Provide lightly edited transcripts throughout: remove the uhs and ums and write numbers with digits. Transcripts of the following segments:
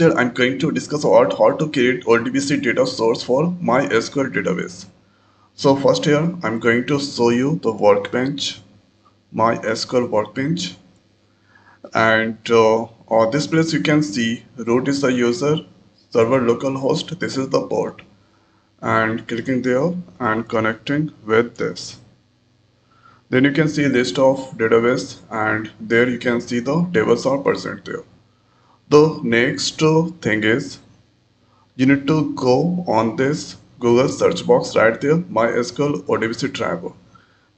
lecture, I'm going to discuss about how to create ODBC data source for MySQL database. So first here, I'm going to show you the workbench, MySQL workbench. And on this place you can see root is the user, server localhost, this is the port. And clicking there and connecting with this. Then you can see list of database, and there you can see the tables are present there. The next thing is you need to go on this Google search box right there, MySQL ODBC driver.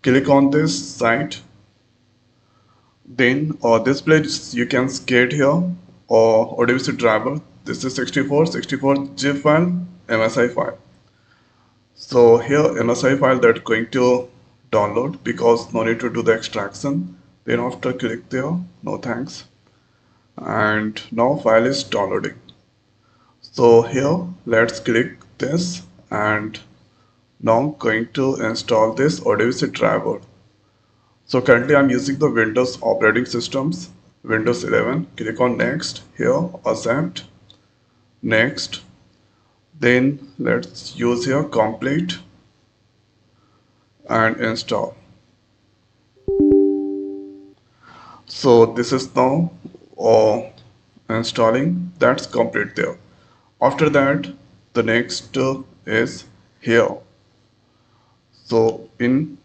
Click on this site. Then this place you can get here or ODBC driver. This is 64 zip file, MSI file. So here MSI file that going to download because no need to do the extraction. Then after click there, no thanks. And now file is downloading. So here let's click this and now going to install this ODBC driver. So currently I'm using the Windows operating systems, Windows 11. Click on next, here accept, next. Then let's use here complete and install. So this is now installing, that's complete there. After that the next is here. So in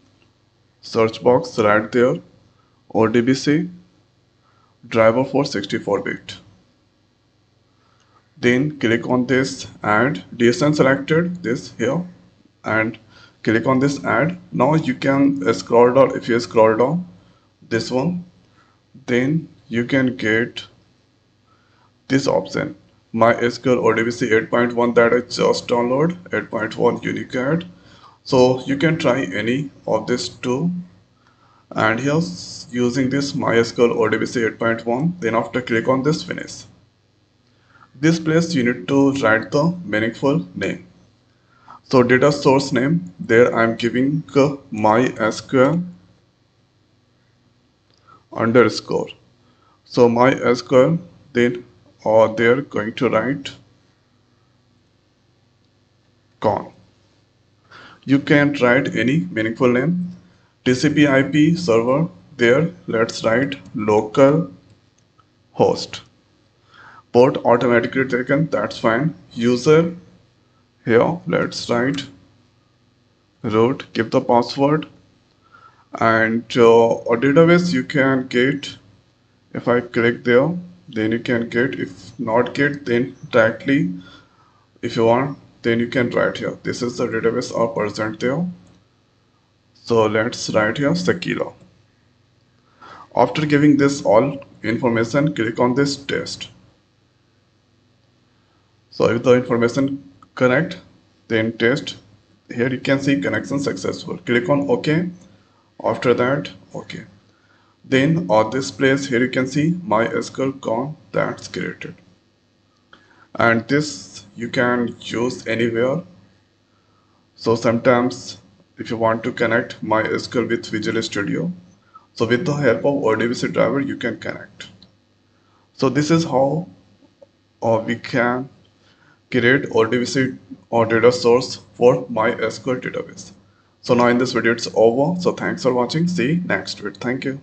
search box right there, ODBC driver for 64-bit. Then click on this add, DSN selected this here and click on this add. Now you can scroll down, if you scroll down this one, then you can get this option, MySQL ODBC 8.1 that I just downloaded, 8.1 Unicode. So you can try any of these two. And here using this MySQL ODBC 8.1, then after click on this finish. This place you need to write the meaningful name. So data source name, there I am giving MySQL underscore. So MySQL, then or they're going to write con. You can write any meaningful name. TCP/IP server, there let's write local host. Port automatically taken, that's fine. User, here let's write root, give the password. And a database you can get, if I click there, then you can get, if not get, then directly if you want, then you can write here. This is the database are present there. So let's write here Sakila. After giving this all information, click on this test. So if the information correct, then test. Here you can see connection successful. Click on OK. After that, OK. Then on this place here you can see MySQL con that's created. And this you can use anywhere. So sometimes if you want to connect MySQL with Visual Studio, so with the help of ODBC driver you can connect. So this is how we can create ODBC or data source for MySQL database. So now in this video it's over. So thanks for watching. See you next video. Thank you.